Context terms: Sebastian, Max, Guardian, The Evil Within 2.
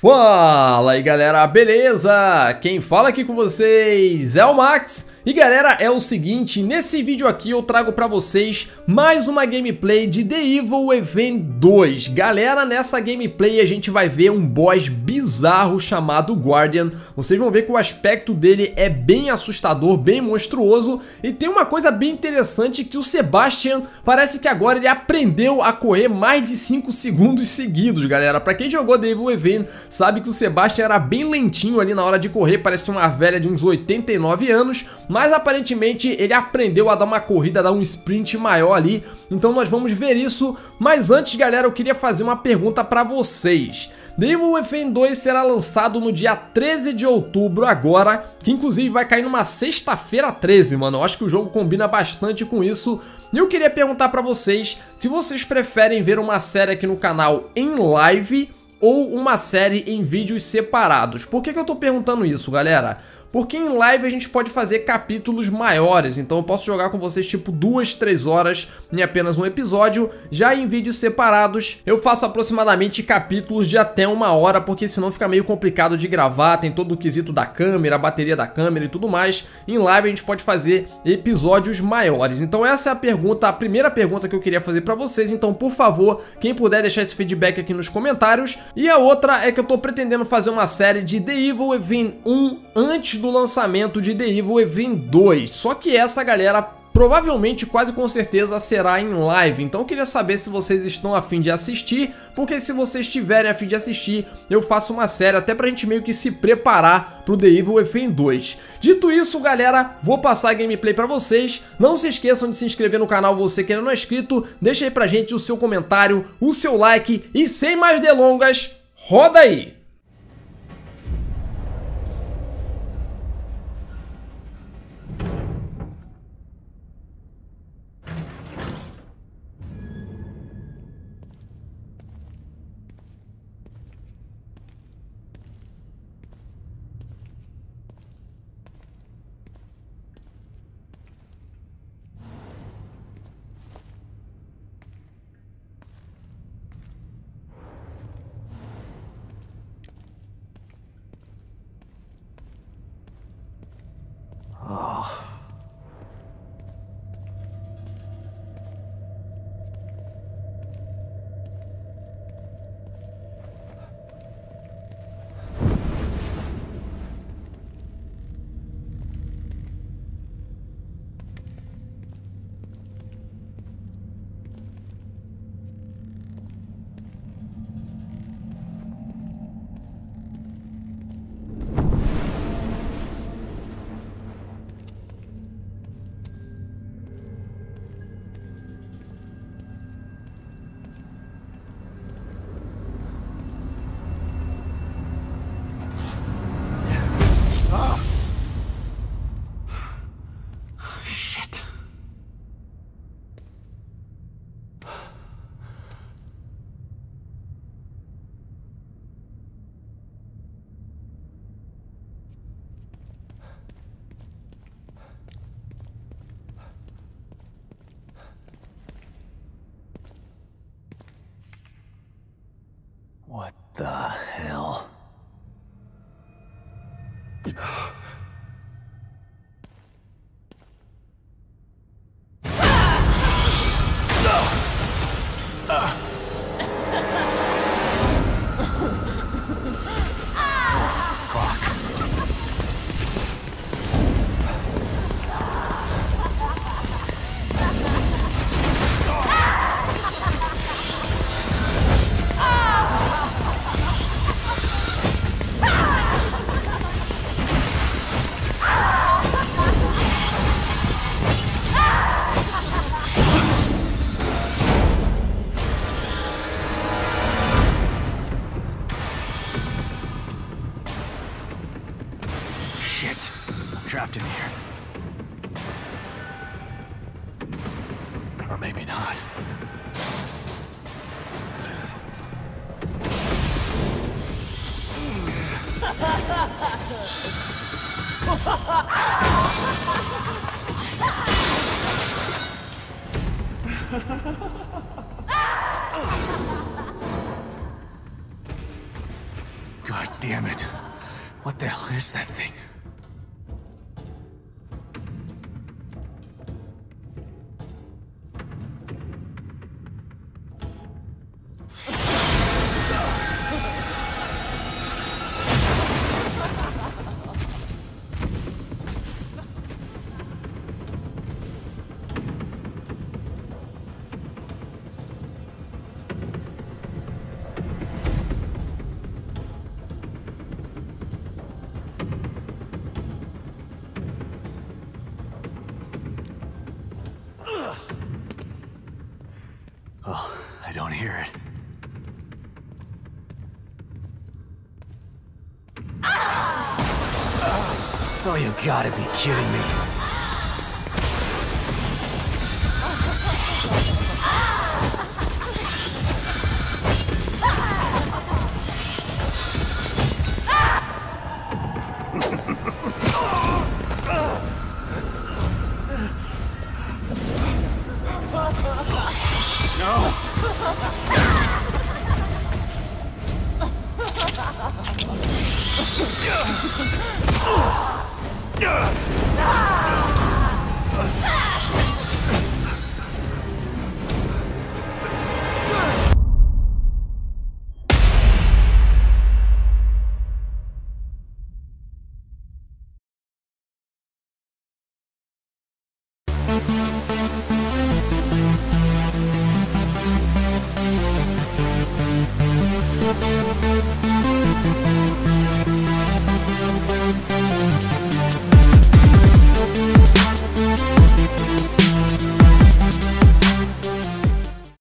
Fala aí galera, beleza? Quem fala aqui com vocês é o Max. E galera, é o seguinte, nesse vídeo aqui eu trago pra vocês mais uma gameplay de The Evil Within 2. Galera, nessa gameplay a gente vai ver um boss bizarro chamado Guardian. Vocês vão ver que o aspecto dele é bem assustador, bem monstruoso. E tem uma coisa bem interessante que o Sebastian parece que agora ele aprendeu a correr mais de 5 segundos seguidos, galera. Pra quem jogou The Evil Within sabe que o Sebastian era bem lentinho ali na hora de correr, parecia uma velha de uns 89 anos. Mas aparentemente ele aprendeu a dar uma corrida, a dar um sprint maior ali. Então nós vamos ver isso. Mas antes, galera, eu queria fazer uma pergunta pra vocês. The Evil Within 2 será lançado no dia 13 de outubro agora, que inclusive vai cair numa sexta-feira 13, mano. Eu acho que o jogo combina bastante com isso. E eu queria perguntar pra vocês se vocês preferem ver uma série aqui no canal em live ou uma série em vídeos separados. Por que eu tô perguntando isso, galera? Porque em live a gente pode fazer capítulos maiores, então eu posso jogar com vocês tipo 2-3 horas em apenas um episódio. Já em vídeos separados eu faço aproximadamente capítulos de até 1 hora, porque senão fica meio complicado de gravar, tem todo o quesito da câmera, a bateria da câmera e tudo mais. Em live a gente pode fazer episódios maiores. Então essa é a pergunta, a primeira pergunta que eu queria fazer pra vocês. Então por favor, quem puder deixar esse feedback aqui nos comentários. E a outra é que eu tô pretendendo fazer uma série de The Evil Within 1 antes do lançamento de The Evil Within 2, só que essa galera provavelmente, quase com certeza, será em live. Então eu queria saber se vocês estão a fim de assistir, porque se vocês estiverem a fim de assistir, eu faço uma série até pra gente meio que se preparar pro The Evil Within 2. Dito isso, galera, vou passar a gameplay pra vocês. Não se esqueçam de se inscrever no canal, você que ainda não é inscrito. Deixa aí pra gente o seu comentário, o seu like e sem mais delongas, roda aí! The hell? Trapped in here. Or maybe not. God is that thing? Oh, you gotta be kidding me. No!